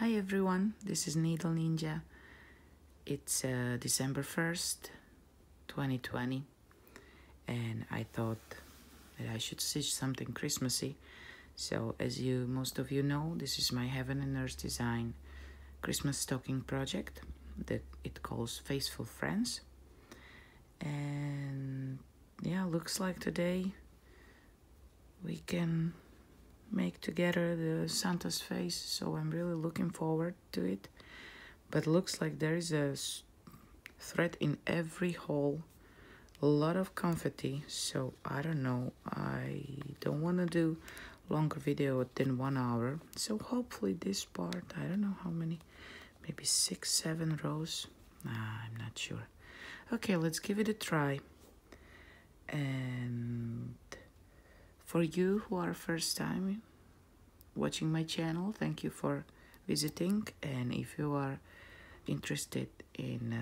Hi everyone, this is Needle Ninja. It's December 1st, 2020, and I thought that I should stitch something Christmassy. So as most of you know, this is my Heaven and Earth Design Christmas stocking project that it calls Faithful Friends. And yeah, looks like today we can make together the Santa's face, so I'm really looking forward to it. But looks like there is a thread in every hole, a lot of confetti, so I don't know, I don't want to do longer video than 1 hour, so hopefully this part, I don't know how many, maybe 6-7 rows, I'm not sure. Okay, let's give it a try. And for you who are first time watching my channel, thank you for visiting. And if you are interested in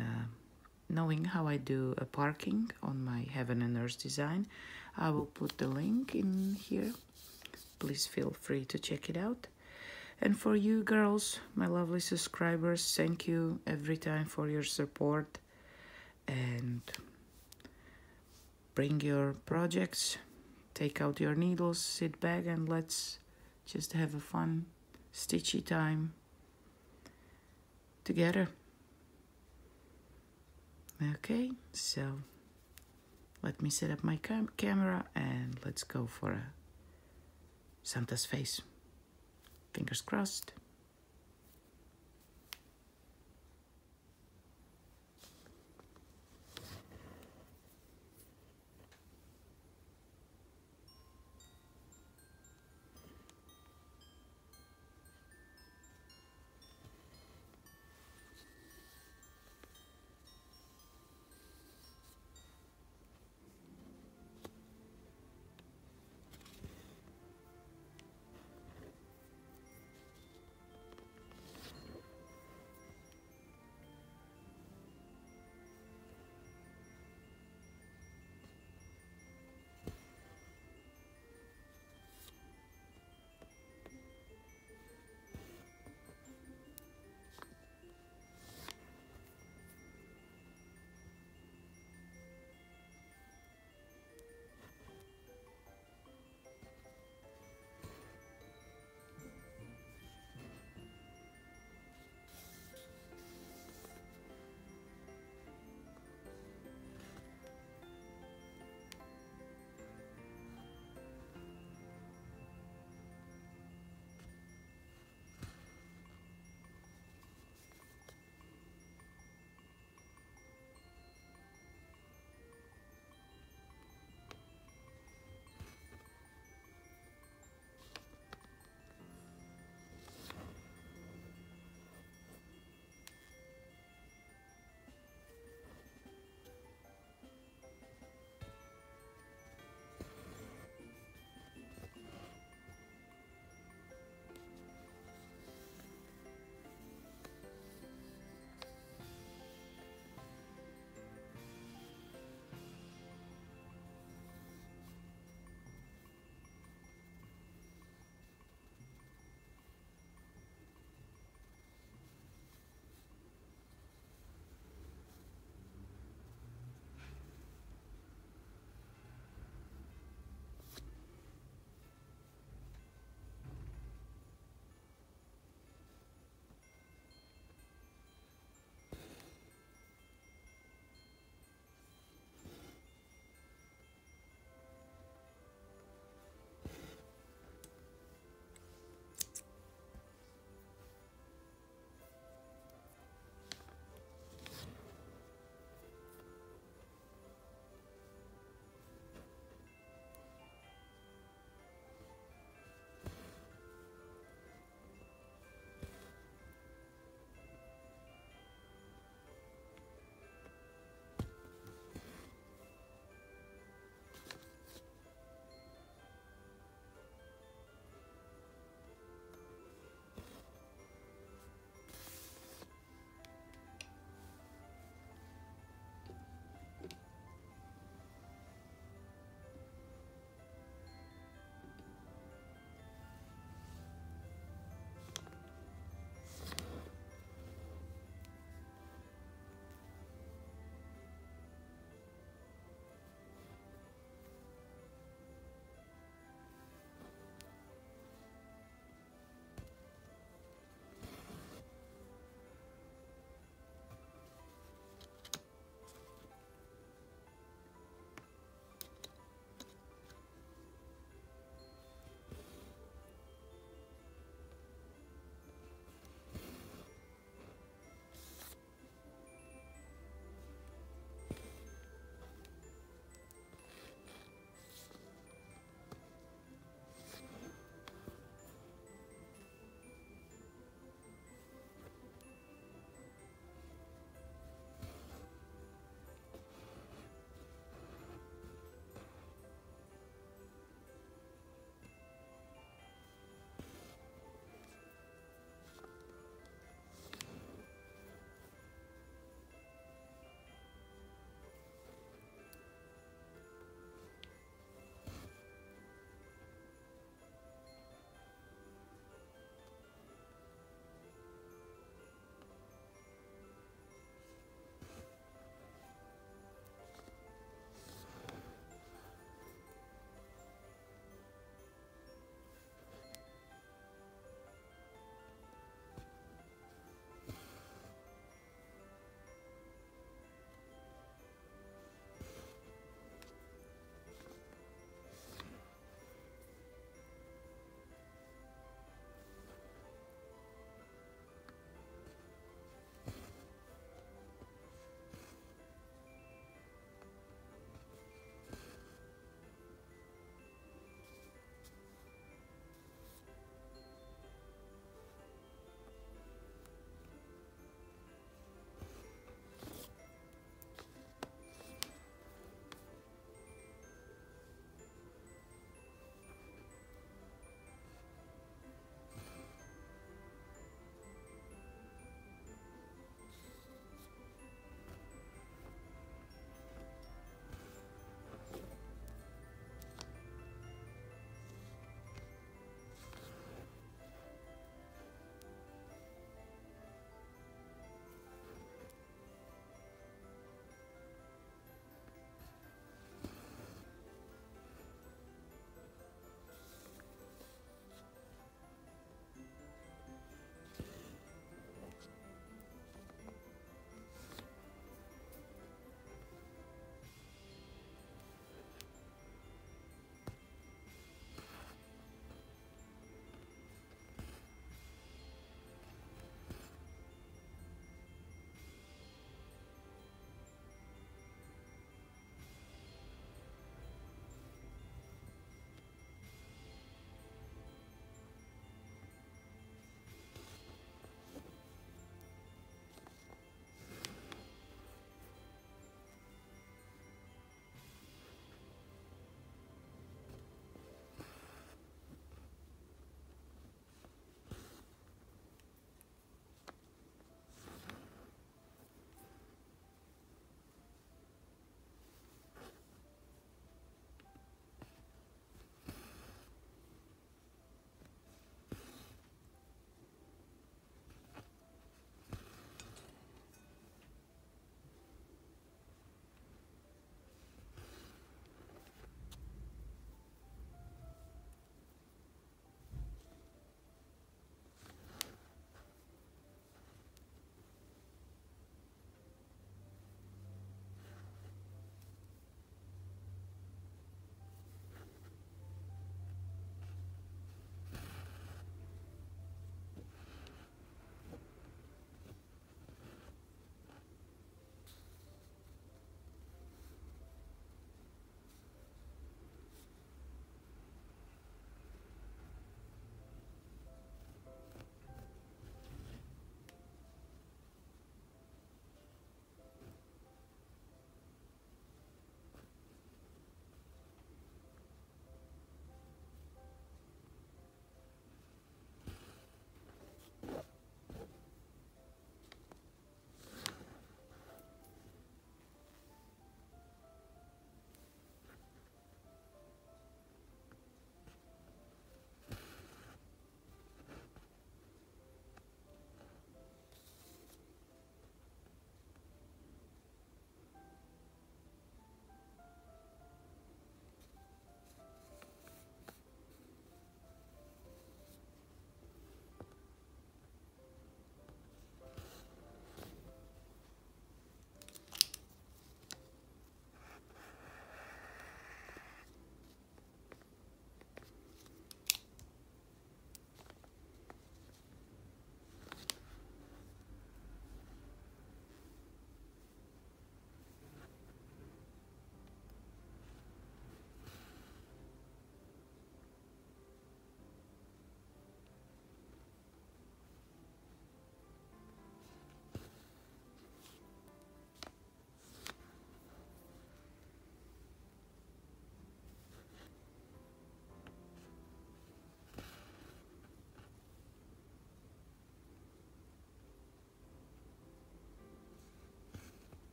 knowing how I do a parking on my Heaven and Earth Design, I will put the link in here. Please feel free to check it out. And for you girls, my lovely subscribers, thank you every time for your support. And bring your projects. Take out your needles, sit back, and let's just have a fun, stitchy time together. Okay, so let me set up my camera and let's go for Santa's face. Fingers crossed.